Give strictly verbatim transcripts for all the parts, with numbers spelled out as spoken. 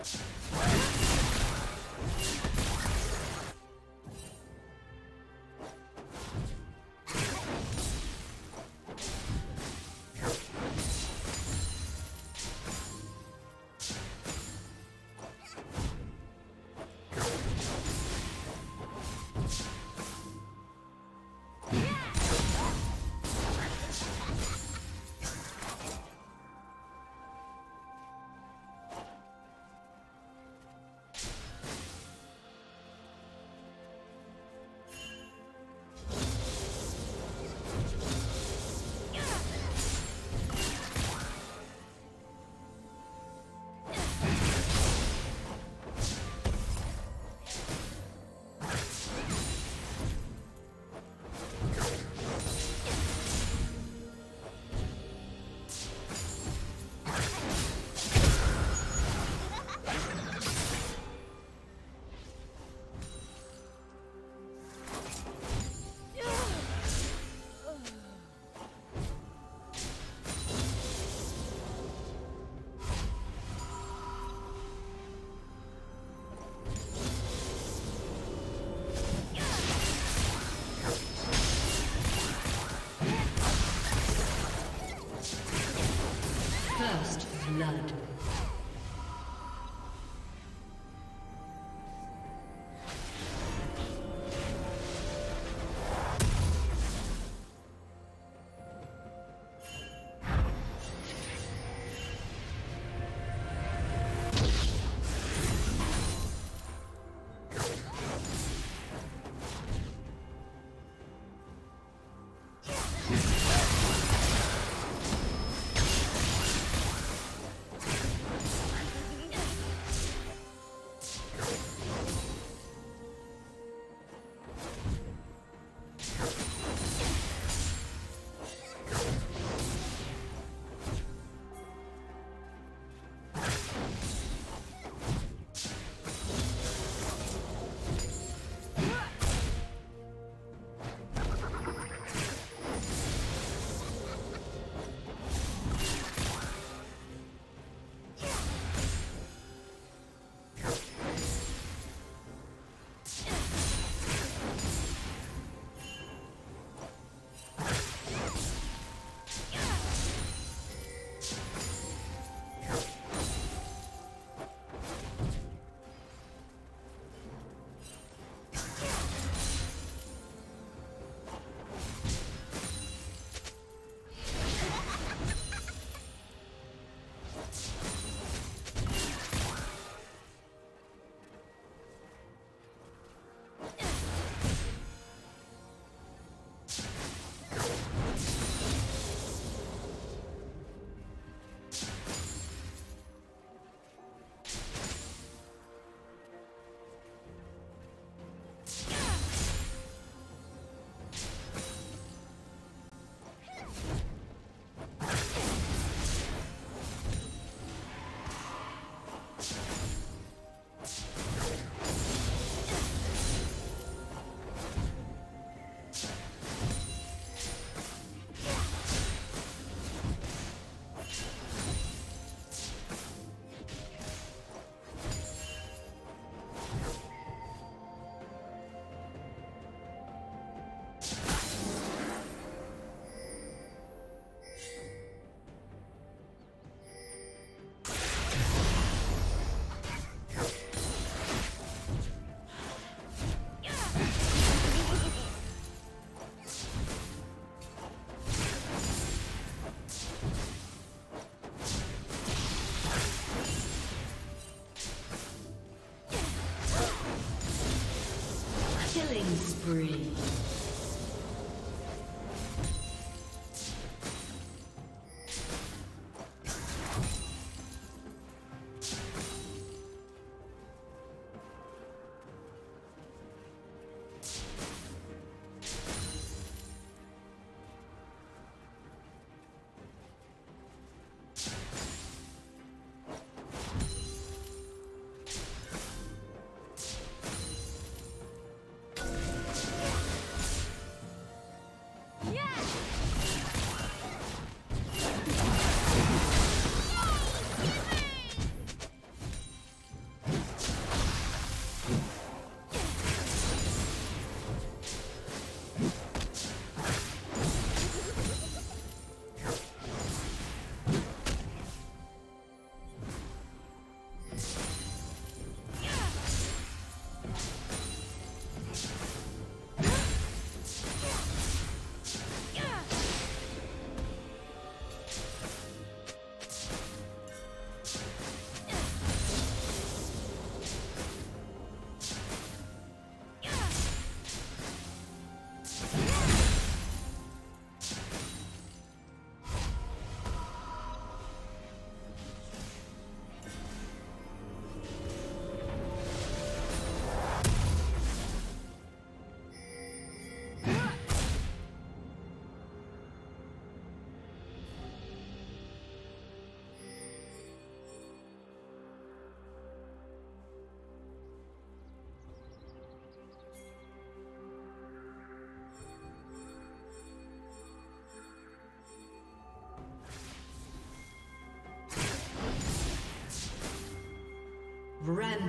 Blood. Spree.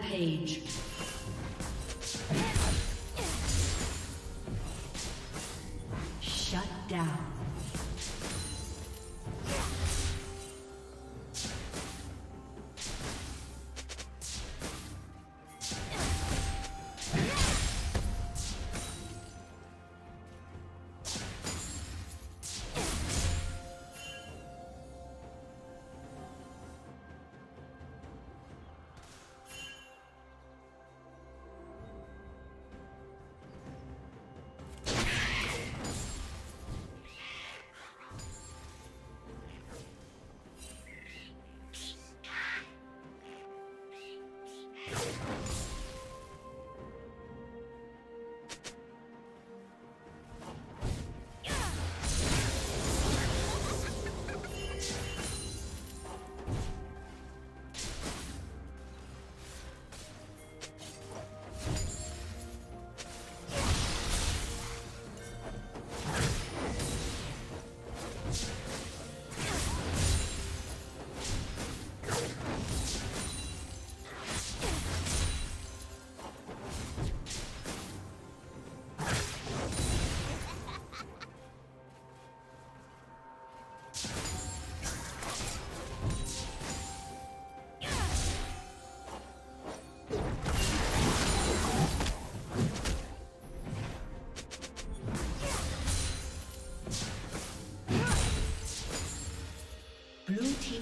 Rampage. Shut down.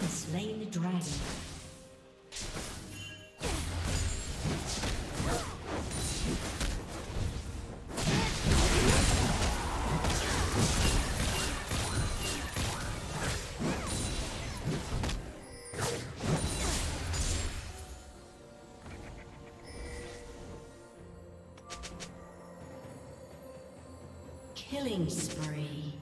Slain the dragon. Killing spree.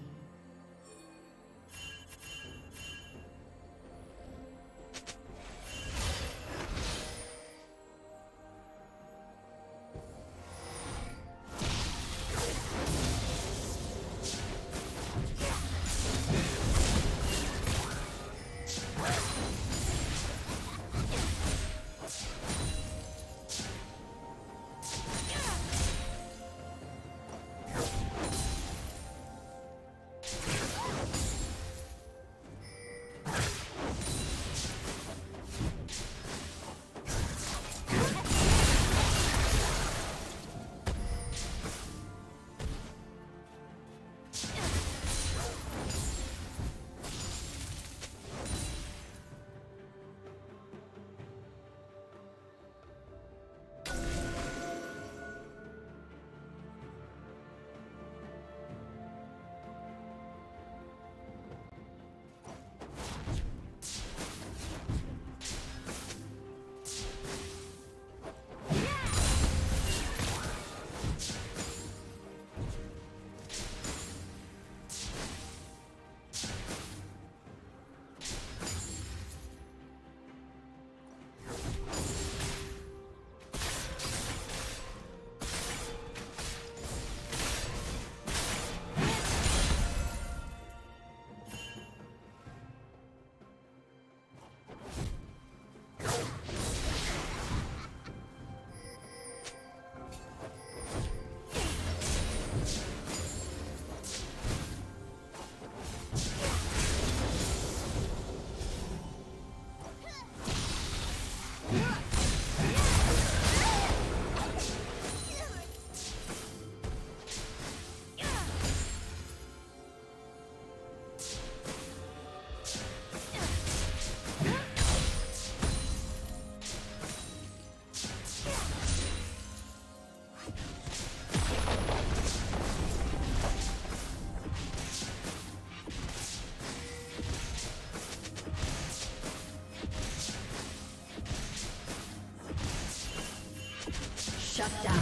Shut down.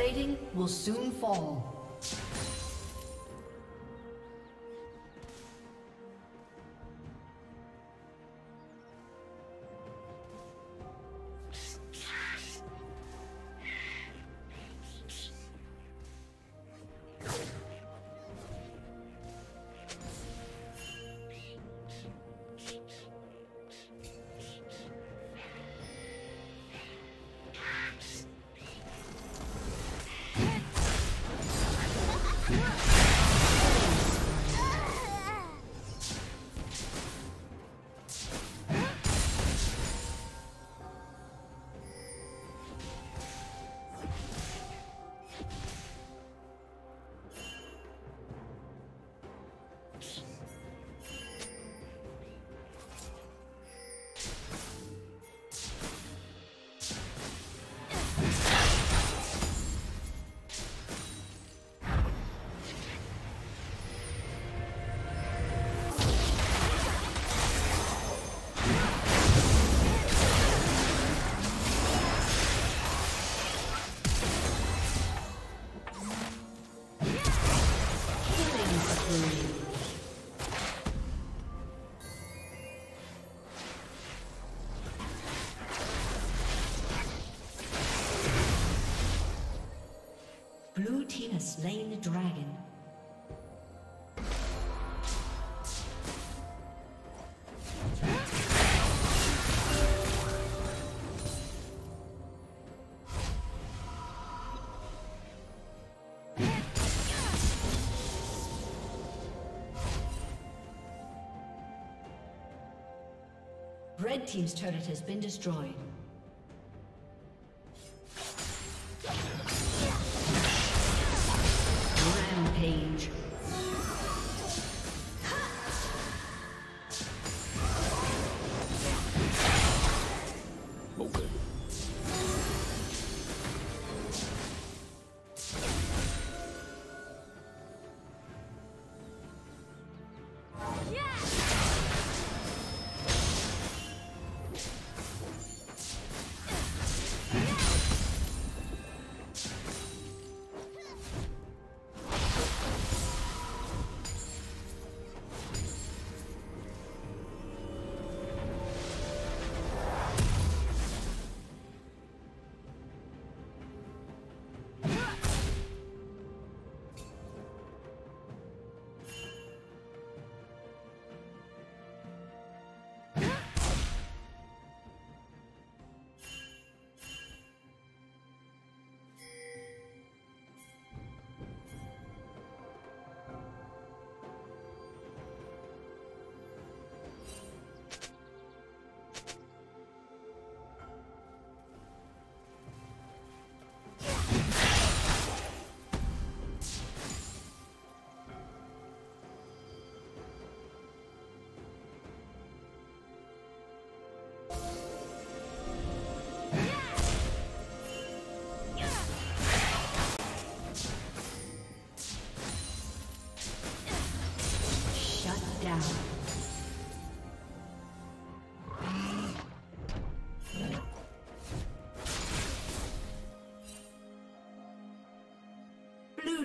plating will soon fall. Slain the dragon. Red team's turret has been destroyed. Page. Blue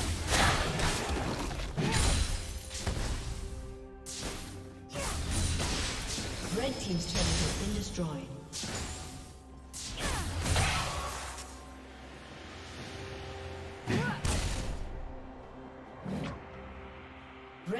Red team's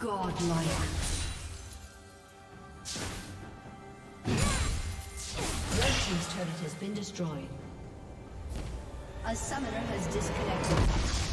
Godlike. Red team's turret has been destroyed. A summoner has disconnected.